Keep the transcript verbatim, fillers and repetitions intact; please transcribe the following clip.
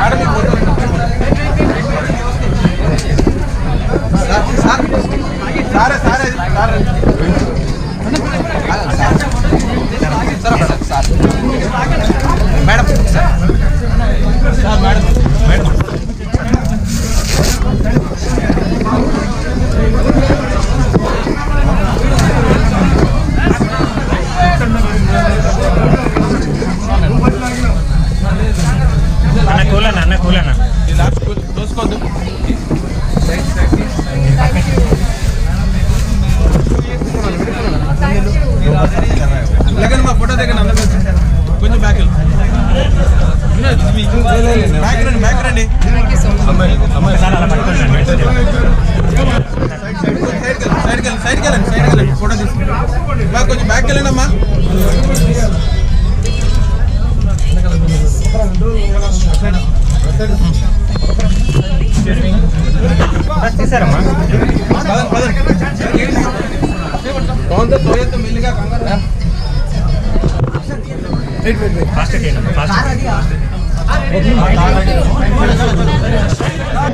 Faster, faster.